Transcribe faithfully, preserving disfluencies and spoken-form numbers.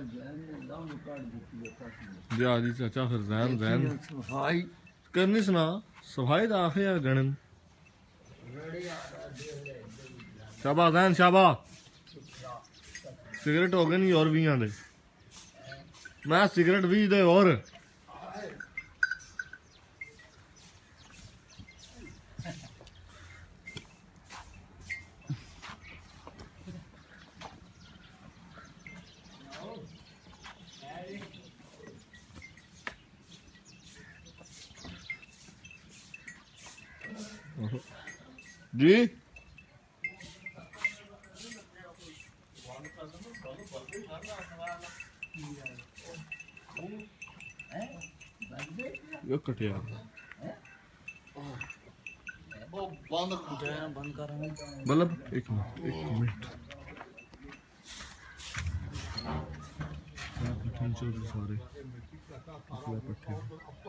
जा जी चाचा फिर जहन जहन सफाई करनी सुना सफाई दा आखे यार गणन शाबा जहन शाबा सिगरेट हो गए नहीं और भी आंदे मैं सिगरेट भी दे और जी यो कटिया बंद बंद कर मतलब एक मिनट एक मिनट सारे